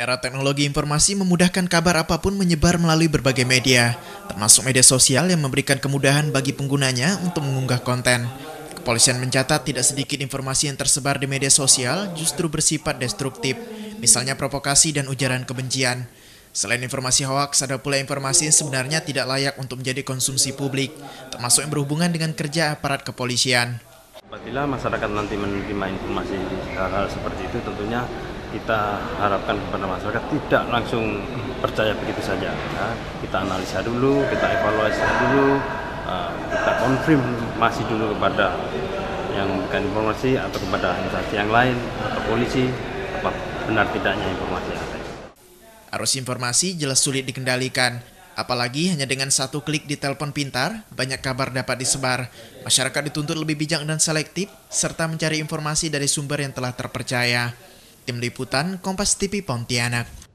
Era teknologi informasi memudahkan kabar apapun menyebar melalui berbagai media, termasuk media sosial yang memberikan kemudahan bagi penggunanya untuk mengunggah konten. Kepolisian mencatat tidak sedikit informasi yang tersebar di media sosial justru bersifat destruktif, misalnya provokasi dan ujaran kebencian. Selain informasi hoaks, ada pula informasi yang sebenarnya tidak layak untuk menjadi konsumsi publik, termasuk yang berhubungan dengan kerja aparat kepolisian. Apabila masyarakat nanti menerima informasi hal-hal seperti itu, tentunya kita harapkan kepada masyarakat tidak langsung percaya begitu saja. Ya. Kita analisa dulu, kita evaluasi dulu, kita konfirmasi dulu kepada yang bukan informasi atau kepada instansi yang lain atau polisi, apa benar tidaknya informasi yang ada. Arus informasi jelas sulit dikendalikan. Apalagi hanya dengan satu klik di telepon pintar, banyak kabar dapat disebar. Masyarakat dituntut lebih bijak dan selektif, serta mencari informasi dari sumber yang telah terpercaya. Tim Liputan Kompas TV Pontianak.